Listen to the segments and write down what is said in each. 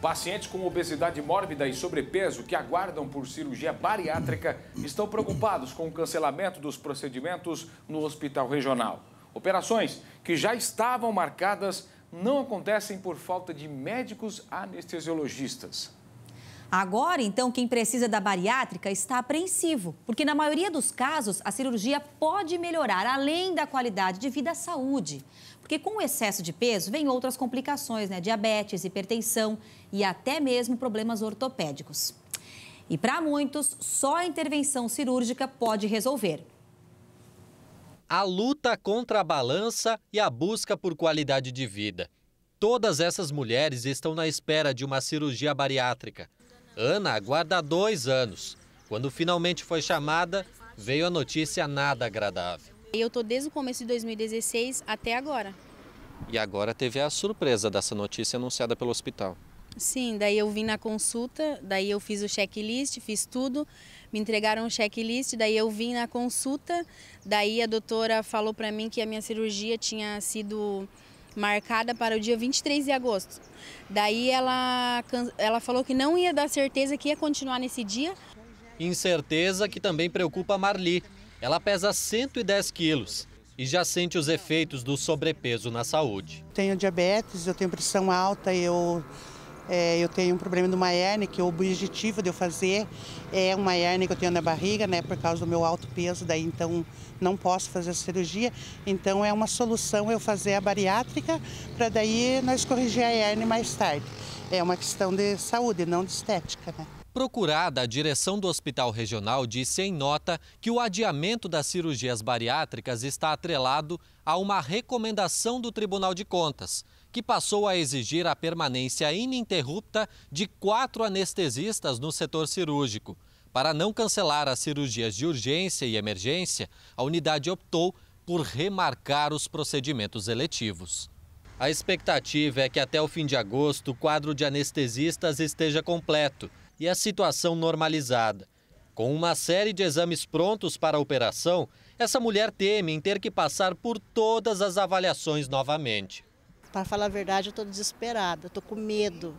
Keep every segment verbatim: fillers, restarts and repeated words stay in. Pacientes com obesidade mórbida e sobrepeso que aguardam por cirurgia bariátrica estão preocupados com o cancelamento dos procedimentos no Hospital Regional. Operações que já estavam marcadas não acontecem por falta de médicos anestesiologistas. Agora, então, quem precisa da bariátrica está apreensivo, porque na maioria dos casos a cirurgia pode melhorar, além da qualidade de vida, a saúde. Porque com o excesso de peso vem outras complicações, né? Diabetes, hipertensão e até mesmo problemas ortopédicos. E para muitos, só a intervenção cirúrgica pode resolver. A luta contra a balança e a busca por qualidade de vida. Todas essas mulheres estão na espera de uma cirurgia bariátrica. Ana aguarda há dois anos. Quando finalmente foi chamada, veio a notícia nada agradável. Eu estou desde o começo de dois mil e dezesseis até agora. E agora teve a surpresa dessa notícia anunciada pelo hospital. Sim, daí eu vim na consulta, daí eu fiz o checklist, fiz tudo, me entregaram o checklist, daí eu vim na consulta, daí a doutora falou para mim que a minha cirurgia tinha sido marcada para o dia vinte e três de agosto. Daí ela, ela falou que não ia dar certeza que ia continuar nesse dia. Incerteza que também preocupa a Marli. Ela pesa cento e dez quilos e já sente os efeitos do sobrepeso na saúde. Tenho diabetes, eu tenho pressão alta, eu, é, eu tenho um problema de uma hérnia, que o objetivo de eu fazer é uma hérnia que eu tenho na barriga, né, por causa do meu alto peso, daí então não posso fazer a cirurgia. Então é uma solução eu fazer a bariátrica para daí nós corrigir a hérnia mais tarde. É uma questão de saúde, não de estética, né? Procurada, a direção do Hospital Regional disse em nota que o adiamento das cirurgias bariátricas está atrelado a uma recomendação do Tribunal de Contas, que passou a exigir a permanência ininterrupta de quatro anestesistas no setor cirúrgico. Para não cancelar as cirurgias de urgência e emergência, a unidade optou por remarcar os procedimentos eletivos. A expectativa é que até o fim de agosto o quadro de anestesistas esteja completo e a situação normalizada. Com uma série de exames prontos para a operação, essa mulher teme em ter que passar por todas as avaliações novamente. Para falar a verdade, eu estou desesperada, estou com medo,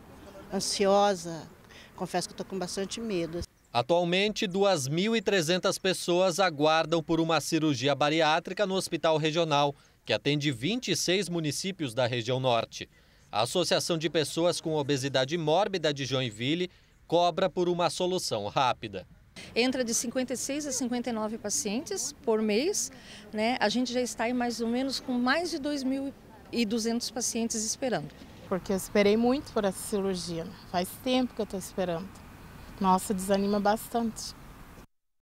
ansiosa. Confesso que estou com bastante medo. Atualmente, duas mil e trezentas pessoas aguardam por uma cirurgia bariátrica no Hospital Regional, que atende vinte e seis municípios da região norte. A Associação de Pessoas com Obesidade Mórbida de Joinville cobra por uma solução rápida. Entra de cinquenta e seis a cinquenta e nove pacientes por mês, né? A gente já está em mais ou menos com mais de dois mil e duzentos pacientes esperando. Porque eu esperei muito por essa cirurgia, faz tempo que eu estou esperando. Nossa, desanima bastante.